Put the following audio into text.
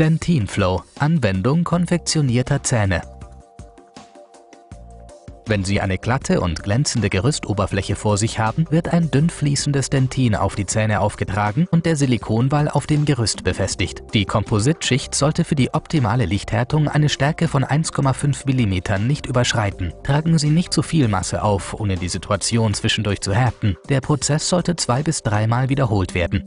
Dentinflow – Anwendung konfektionierter Zähne. Wenn Sie eine glatte und glänzende Gerüstoberfläche vor sich haben, wird ein dünn fließendes Dentin auf die Zähne aufgetragen und der Silikonwall auf dem Gerüst befestigt. Die Kompositschicht sollte für die optimale Lichthärtung eine Stärke von 1,5 mm nicht überschreiten. Tragen Sie nicht zu viel Masse auf, ohne die Situation zwischendurch zu härten. Der Prozess sollte 2- bis 3-mal wiederholt werden.